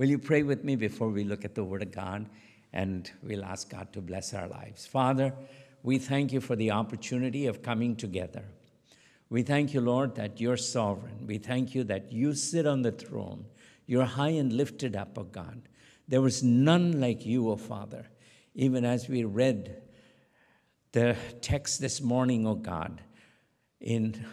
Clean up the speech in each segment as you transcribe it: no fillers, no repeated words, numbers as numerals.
Will you pray with me before we look at the Word of God? And we'll ask God to bless our lives. Father, we thank you for the opportunity of coming together. We thank you, Lord, that you're sovereign. We thank you that you sit on the throne. You're high and lifted up, O God. There was none like you, O Father. Even as we read the text this morning, O God, in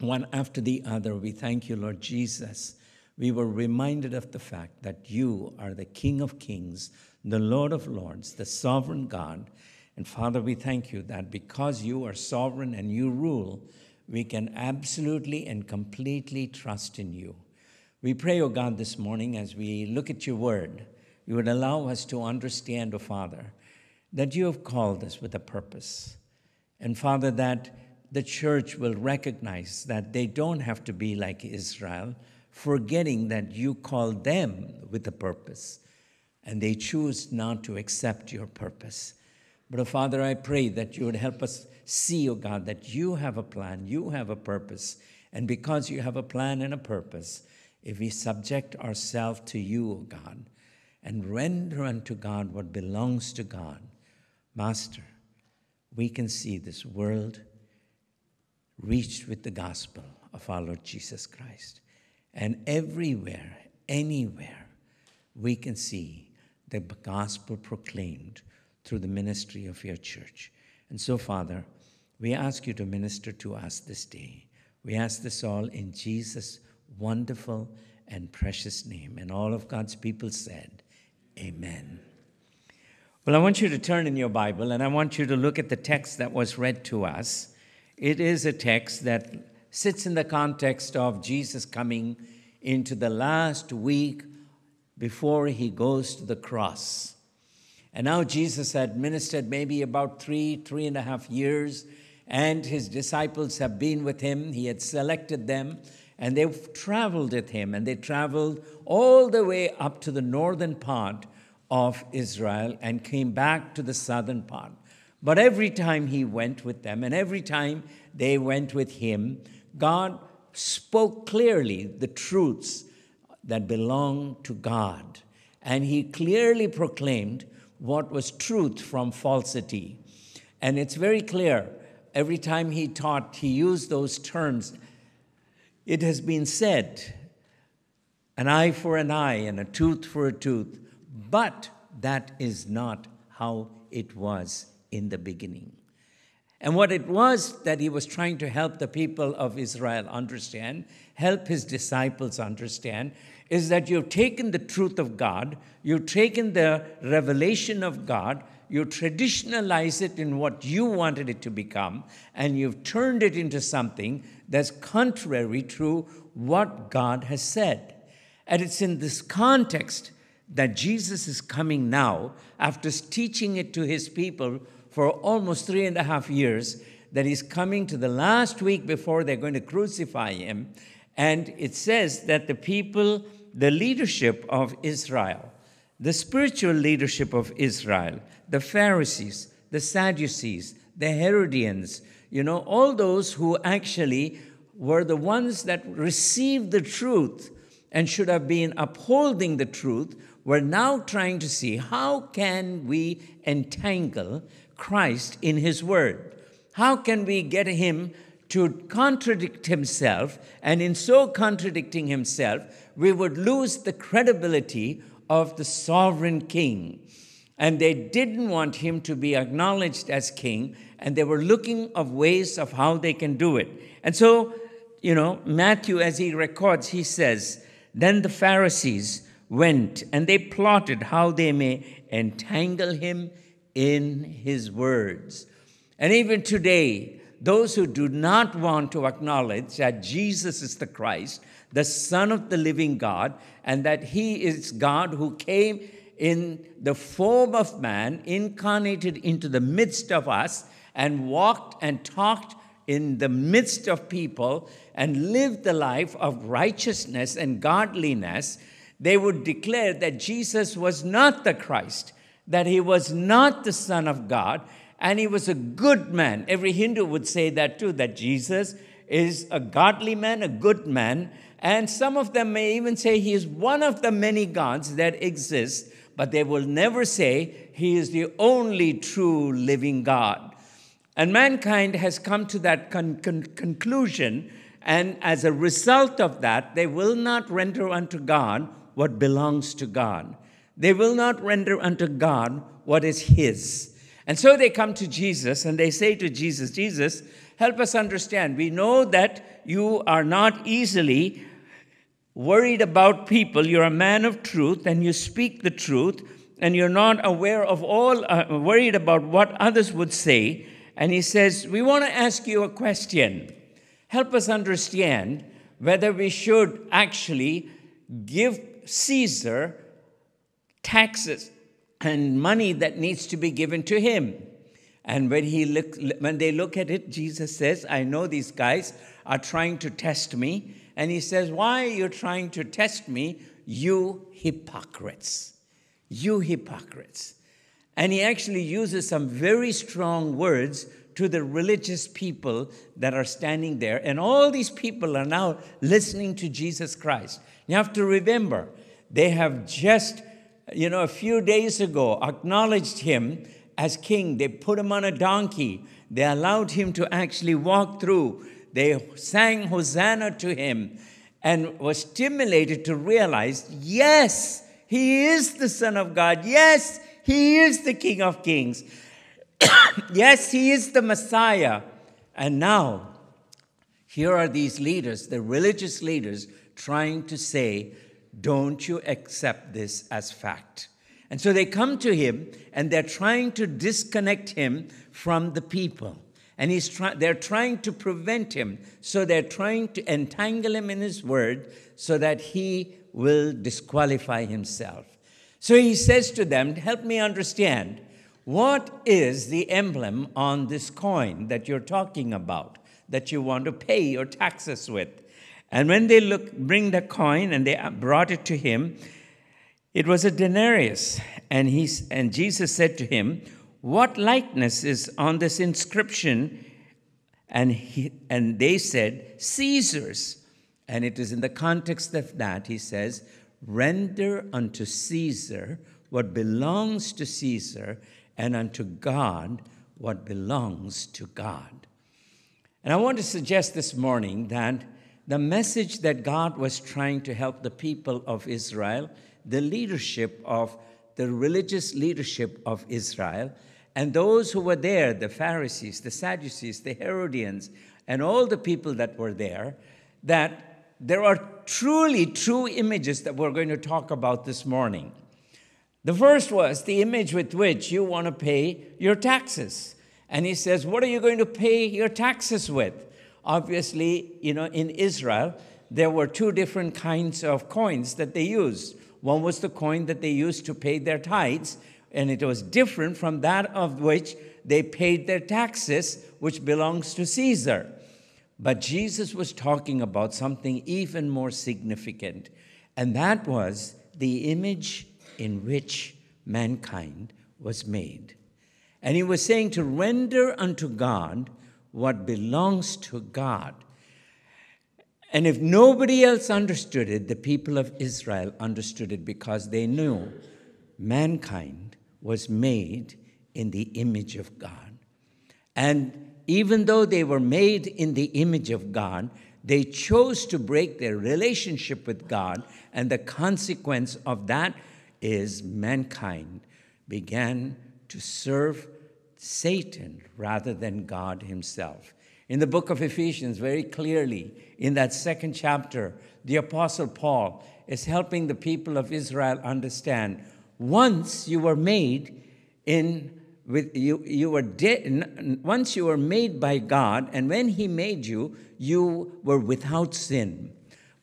one after the other, we thank you, Lord Jesus. We were reminded of the fact that you are the King of Kings, the Lord of Lords, the sovereign God. And Father, we thank you that because you are sovereign and you rule, we can absolutely and completely trust in you. We pray, O God, this morning as we look at your word, you would allow us to understand, O Father, that you have called us with a purpose. And Father, that the church will recognize that they don't have to be like Israel, forgetting that you called them with a purpose, and they choose not to accept your purpose. But, oh, Father, I pray that you would help us see, oh God, that you have a plan, you have a purpose, and because you have a plan and a purpose, if we subject ourselves to you, oh God, and render unto God what belongs to God, Master, we can see this world reached with the gospel of our Lord Jesus Christ. And everywhere, anywhere, we can see the gospel proclaimed through the ministry of your church. And so, Father, we ask you to minister to us this day. We ask this all in Jesus' wonderful and precious name. And all of God's people said, Amen. Well, I want you to turn in your Bible, and I want you to look at the text that was read to us. It is a text that sits in the context of Jesus coming into the last week before he goes to the cross. And now Jesus had ministered maybe about three and a half years, and his disciples have been with him. He had selected them, and they've traveled with him, and they traveled all the way up to the northern part of Israel and came back to the southern part. But every time he went with them, and every time they went with him, God spoke clearly the truths that belong to God. And he clearly proclaimed what was truth from falsity. And it's very clear, every time he taught, he used those terms. It has been said, an eye for an eye and a tooth for a tooth. But that is not how it was in the beginning. And what it was that he was trying to help the people of Israel understand, help his disciples understand, is that you've taken the truth of God, you've taken the revelation of God, you traditionalize it in what you wanted it to become, and you've turned it into something that's contrary to what God has said. And it's in this context that Jesus is coming now, after teaching it to his people for almost 3.5 years, that he's coming to the last week before they're going to crucify him. And it says that the people, the leadership of Israel, the spiritual leadership of Israel, the Pharisees, the Sadducees, the Herodians, you know, all those who actually were the ones that received the truth and should have been upholding the truth, we're now trying to see how can we entangle Christ in his word? How can we get him to contradict himself? And in so contradicting himself, we would lose the credibility of the sovereign king. And they didn't want him to be acknowledged as king, and they were looking of ways of how they can do it. And so, you know, Matthew, as he records, he says, "Then the Pharisees went, and they plotted how they may entangle him in his words." And even today, those who do not want to acknowledge that Jesus is the Christ, the Son of the living God, and that he is God who came in the form of man, incarnated into the midst of us, and walked and talked in the midst of people and lived the life of righteousness and godliness, they would declare that Jesus was not the Christ, that he was not the Son of God, and he was a good man. Every Hindu would say that too, that Jesus is a godly man, a good man, And some of them may even say he is one of the many gods that exist, but they will never say he is the only true living God. And mankind has come to that conclusion, and as a result of that, they will not render unto God what belongs to God. They will not render unto God what is his. And so they come to Jesus and they say to Jesus, Jesus, help us understand. We know that you are not easily worried about people. You're a man of truth and you speak the truth, and you're not aware of all, worried about what others would say. And he says, we want to ask you a question. Help us understand whether we should actually give Caesar taxes and money that needs to be given to him. And when they look at it, Jesus says, I know these guys are trying to test me. And he says, why are you trying to test me, you hypocrites? You hypocrites. And he actually uses some very strong words to the religious people that are standing there. And all these people are now listening to Jesus Christ. You have to remember, they have just, a few days ago acknowledged him as king. They put him on a donkey. They allowed him to actually walk through. They sang Hosanna to him and were stimulated to realize, yes, he is the Son of God. Yes, he is the King of Kings. Yes, he is the Messiah. And now, here are these leaders, the religious leaders, trying to say, don't you accept this as fact? And so they come to him, and they're trying to disconnect him from the people. And they're trying to prevent him. So they're trying to entangle him in his word so that he will disqualify himself. So he says to them, help me understand, what is the emblem on this coin that you're talking about, that you want to pay your taxes with? And when they bring the coin, and they brought it to him, it was a denarius. And Jesus said to him, what likeness is on this inscription? And they said, Caesar's. And it is in the context of that, he says, render unto Caesar what belongs to Caesar, and unto God what belongs to God. And I want to suggest this morning that the message that God was trying to help the people of Israel, the religious leadership of Israel, and those who were there, the Pharisees, the Sadducees, the Herodians, and all the people that were there, that there are truly true images that we're going to talk about this morning. The first was the image with which you want to pay your taxes. And he says, what are you going to pay your taxes with? Obviously, in Israel, there were two different kinds of coins that they used. One was the coin that they used to pay their tithes, and it was different from that of which they paid their taxes, which belongs to Caesar. But Jesus was talking about something even more significant, and that was the image in which mankind was made. And he was saying to render unto God what belongs to God. And if nobody else understood it, the people of Israel understood it, because they knew mankind was made in the image of God. And even though they were made in the image of God, they chose to break their relationship with God, and the consequence of that is mankind began to serve Satan rather than God himself. In the book of Ephesians, very clearly, in that second chapter, the Apostle Paul is helping the people of Israel understand, once you were made by God, and when he made you, you were without sin.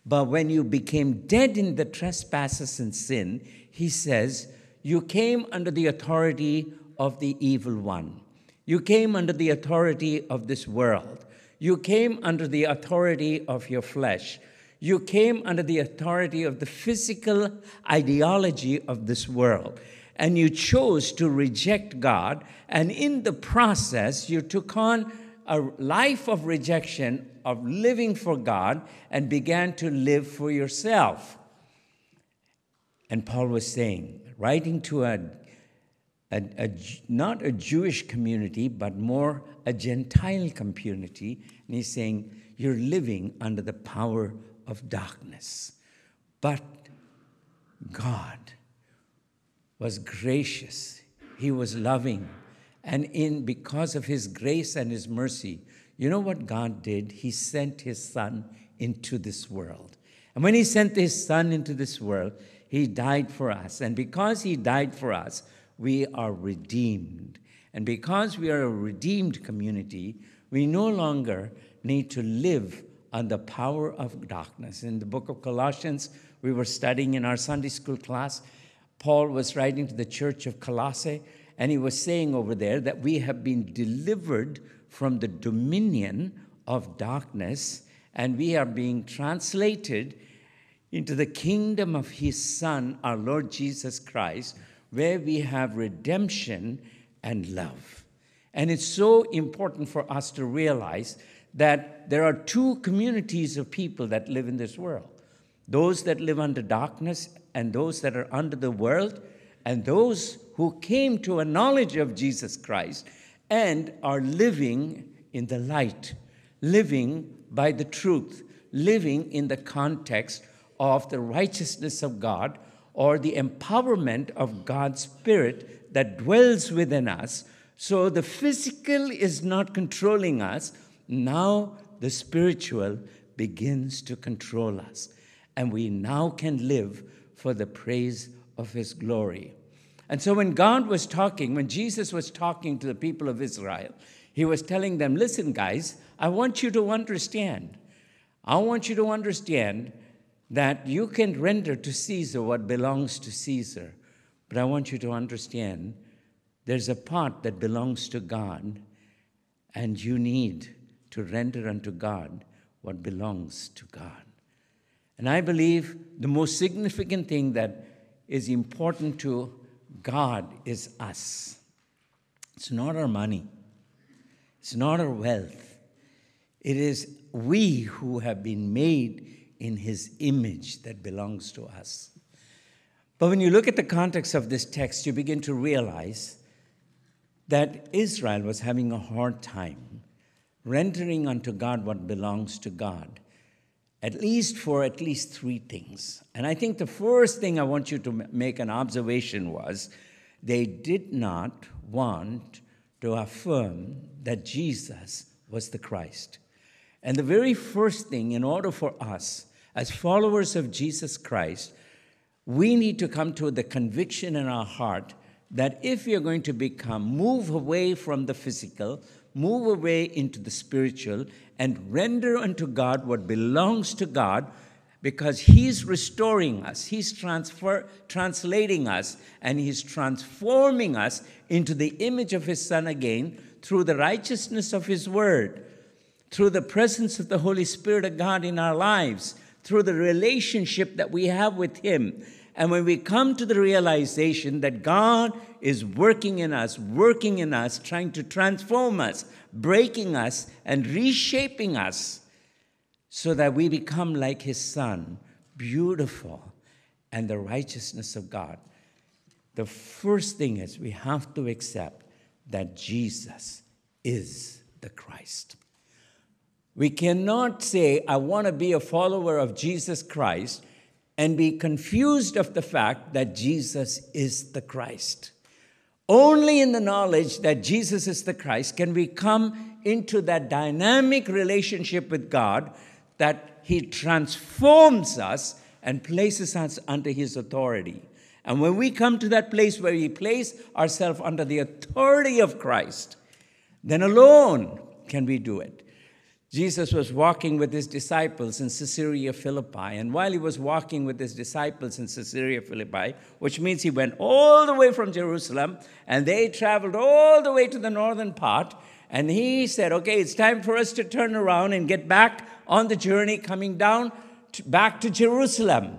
But when you became dead in the trespasses and sin, he says, you came under the authority of the evil one. You came under the authority of this world. You came under the authority of your flesh. You came under the authority of the physical ideology of this world. And you chose to reject God, and in the process, you took on a life of rejection of living for God and began to live for yourself. And Paul was saying, writing to not a Jewish community, but more a Gentile community, and he's saying, you're living under the power of darkness. But God was gracious. He was loving. And because of his grace and his mercy, you know what God did? He sent his son into this world. And when he sent his son into this world, he died for us. And because he died for us, we are redeemed. And because we are a redeemed community, we no longer need to live on the power of darkness. In the book of Colossians, we were studying in our Sunday school class, Paul was writing to the church of Colossae, and he was saying over there that we have been delivered from the dominion of darkness, and we are being translated into the kingdom of his Son, our Lord Jesus Christ, where we have redemption and love. And it's so important for us to realize that there are two communities of people that live in this world. Those that live under darkness and those that are under the world, and those who came to a knowledge of Jesus Christ and are living in the light, living by the truth, living in the context of the righteousness of God or the empowerment of God's Spirit that dwells within us. So the physical is not controlling us. Now the spiritual begins to control us. And we now can live for the praise of his glory. And so when God was talking, when Jesus was talking to the people of Israel, he was telling them, listen, guys, I want you to understand. I want you to understand that you can render to Caesar what belongs to Caesar. But I want you to understand there's a part that belongs to God, and you need to render unto God what belongs to God. And I believe the most significant thing that is important to God is us. It's not our money. It's not our wealth. It is we who have been made in his image that belongs to us. But when you look at the context of this text, you begin to realize that Israel was having a hard time rendering unto God what belongs to God, at least three things. And I think the first thing I want you to make an observation was they did not want to affirm that Jesus was the Christ. And the very first thing, in order for us as followers of Jesus Christ, we need to come to the conviction in our heart that if we are going to move away from the physical, move away into the spiritual, and render unto God what belongs to God, because he's restoring us, he's translating us, and he's transforming us into the image of his Son again through the righteousness of his word, through the presence of the Holy Spirit of God in our lives, through the relationship that we have with him. And when we come to the realization that God is working in us, trying to transform us, breaking us, and reshaping us so that we become like his Son, beautiful, and the righteousness of God. The first thing is we have to accept that Jesus is the Christ. We cannot say, I want to be a follower of Jesus Christ, and be confused of the fact that Jesus is the Christ. Only in the knowledge that Jesus is the Christ can we come into that dynamic relationship with God that he transforms us and places us under his authority. And when we come to that place where we place ourselves under the authority of Christ, then alone can we do it. Jesus was walking with his disciples in Caesarea Philippi, and while he was walking with his disciples in Caesarea Philippi, which means he went all the way from Jerusalem, and they traveled all the way to the northern part, and he said, okay, it's time for us to turn around and get back on the journey coming down back to Jerusalem.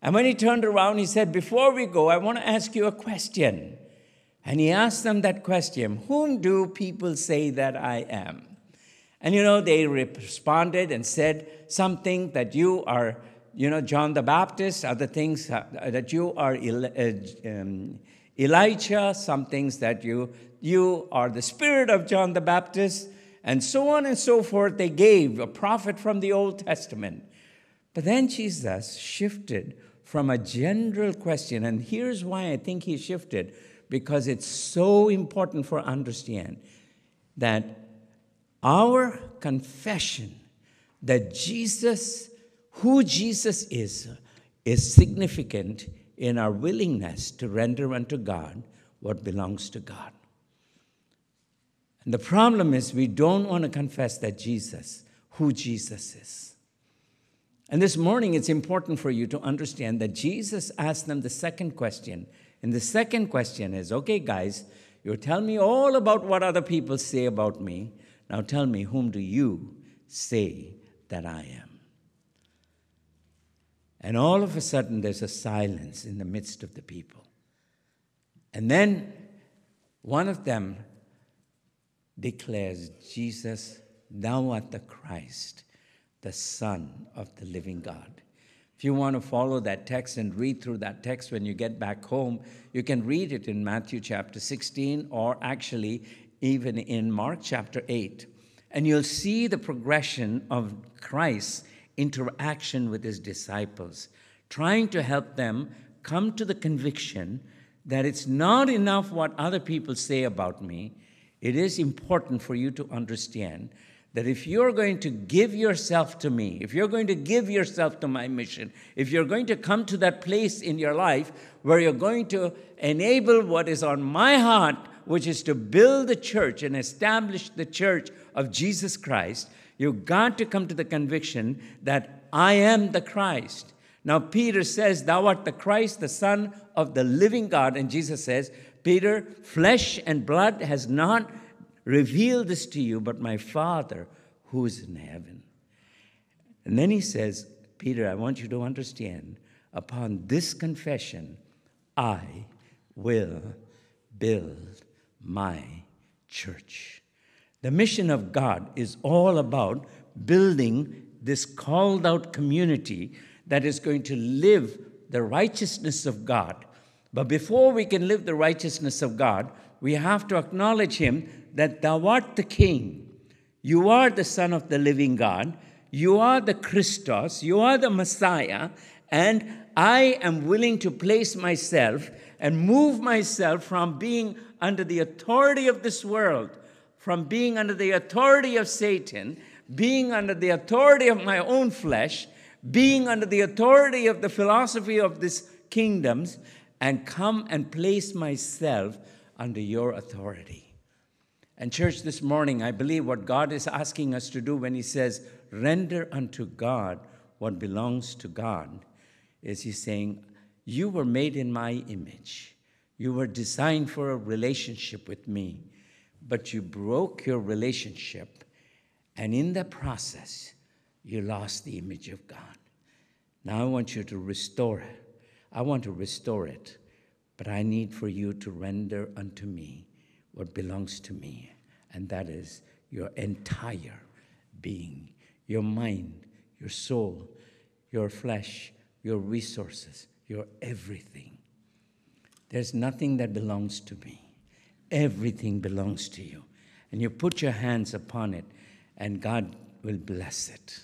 And when he turned around, he said, before we go, I want to ask you a question. And he asked them that question, whom do people say that I am? And you know, they responded and said something that you are, you know, John the Baptist, other things that you are Elijah, some things that you are the spirit of John the Baptist, and so on and so forth. They gave a prophet from the Old Testament. But then Jesus shifted from a general question, and here's why I think he shifted, because it's so important for understand that our confession that Jesus, who Jesus is significant in our willingness to render unto God what belongs to God. And the problem is we don't want to confess that Jesus, who Jesus is. And this morning it's important for you to understand that Jesus asked them the second question. And the second question is, okay guys, you tell me all about what other people say about me. Now tell me, whom do you say that I am? And all of a sudden, there's a silence in the midst of the people. And then one of them declares, Jesus, thou art the Christ, the Son of the living God. If you want to follow that text and read through that text when you get back home, you can read it in Matthew chapter 16 or actually even in Mark chapter 8. And you'll see the progression of Christ's interaction with his disciples, trying to help them come to the conviction that it's not enough what other people say about me. It is important for you to understand that if you're going to give yourself to me, if you're going to give yourself to my mission, if you're going to come to that place in your life where you're going to enable what is on my heart, which is to build the church and establish the church of Jesus Christ, you've got to come to the conviction that I am the Christ. Now, Peter says, thou art the Christ, the Son of the living God. And Jesus says, Peter, flesh and blood has not revealed this to you, but my Father who is in heaven. And then he says, Peter, I want you to understand, upon this confession, I will build my church. The mission of God is all about building this called-out community that is going to live the righteousness of God. But before we can live the righteousness of God, we have to acknowledge him that thou art the King. You are the Son of the living God. You are the Christos. You are the Messiah. And I am willing to place myself and move myself from being under the authority of this world, from being under the authority of Satan, being under the authority of my own flesh, being under the authority of the philosophy of these kingdoms, and come and place myself under your authority. And church, this morning, I believe what God is asking us to do when he says, render unto God what belongs to God, is he's saying, you were made in my image. You were designed for a relationship with me. But you broke your relationship, and in the process, you lost the image of God. Now I want you to restore it. I want to restore it, but I need for you to render unto me what belongs to me, and that is your entire being, your mind, your soul, your flesh, your resources, your everything. There's nothing that belongs to me. Everything belongs to you. And you put your hands upon it, and God will bless it.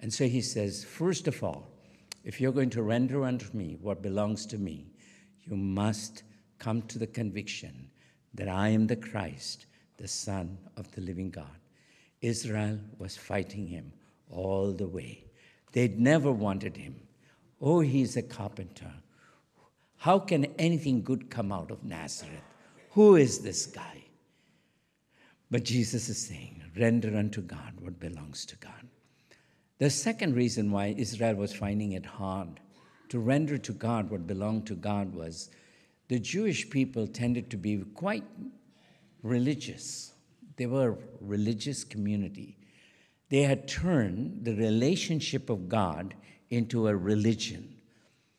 And so he says, first of all, if you're going to render unto me what belongs to me, you must come to the conviction that I am the Christ, the Son of the living God. Israel was fighting him all the way. They'd never wanted him. Oh, he's a carpenter. How can anything good come out of Nazareth? Who is this guy? But Jesus is saying, render unto God what belongs to God. The second reason why Israel was finding it hard to render to God what belonged to God was the Jewish people tended to be quite religious. They were a religious community. They had turned the relationship of God into a religion.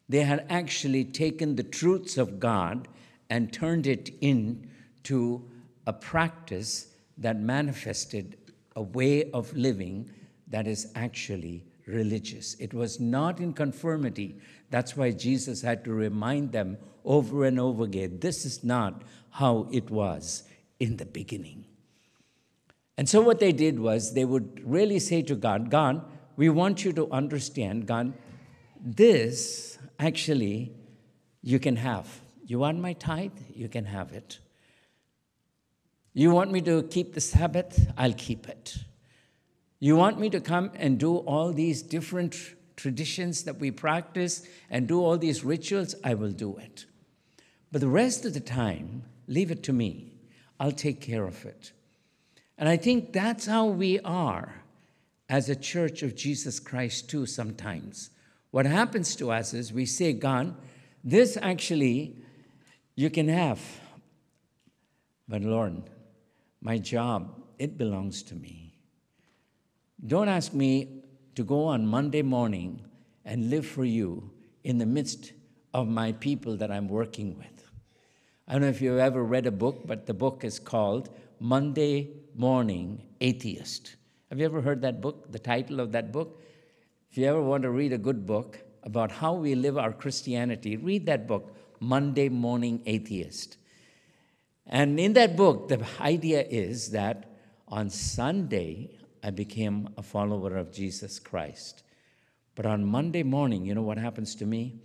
They had actually taken the truths of God and turned it into a practice that manifested a way of living that is actually religious. It was not in conformity. That's why Jesus had to remind them over and over again, this is not how it was in the beginning. And so what they did was they would really say to God, God, we want you to understand, God, this actually you can have. You want my tithe? You can have it. You want me to keep the Sabbath? I'll keep it. You want me to come and do all these different traditions that we practice and do all these rituals? I will do it. But the rest of the time, leave it to me. I'll take care of it. And I think that's how we are as a church of Jesus Christ too sometimes. What happens to us is we say, God, this actually you can have. But Lord, my job, it belongs to me. Don't ask me to go on Monday morning and live for you in the midst of my people that I'm working with. I don't know if you've ever read a book, but the book is called Monday Morning Atheist. Have you ever heard that book, the title of that book? If you ever want to read a good book about how we live our Christianity, read that book, Monday Morning Atheist. And in that book, the idea is that on Sunday, I became a follower of Jesus Christ. But on Monday morning, you know what happens to me?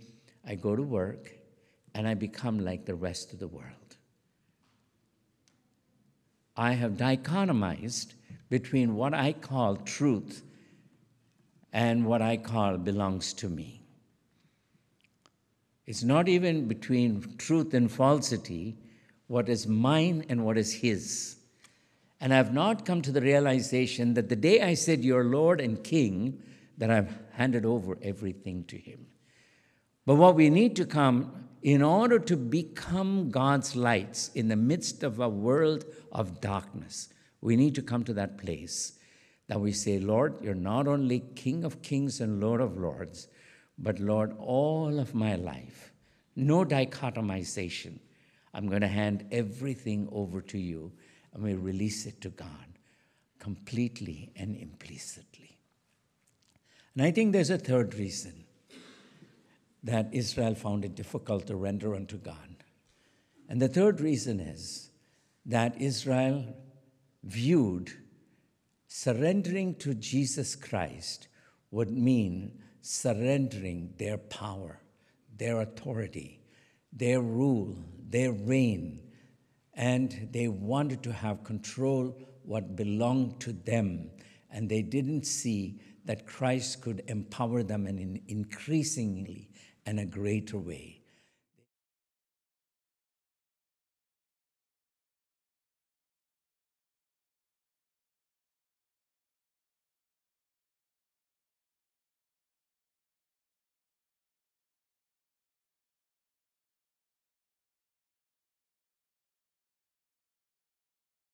I go to work and I become like the rest of the world. I have dichotomized between what I call truth and what I call belongs to me. It's not even between truth and falsity, what is mine and what is his. And I've not come to the realization that the day I said, "Your Lord and King," that I've handed over everything to him. But what we need to come, in order to become God's lights in the midst of a world of darkness, we need to come to that place that we say, Lord, you're not only King of Kings and Lord of Lords, but Lord, all of my life, no dichotomization. I'm going to hand everything over to you. And we release it to God completely and implicitly. And I think there's a third reason that Israel found it difficult to render unto God. And the third reason is that Israel viewed surrendering to Jesus Christ would mean surrendering their power, their authority, their rule, their reign, and they wanted to have control what belonged to them. And they didn't see that Christ could empower them in an increasingly and a greater way.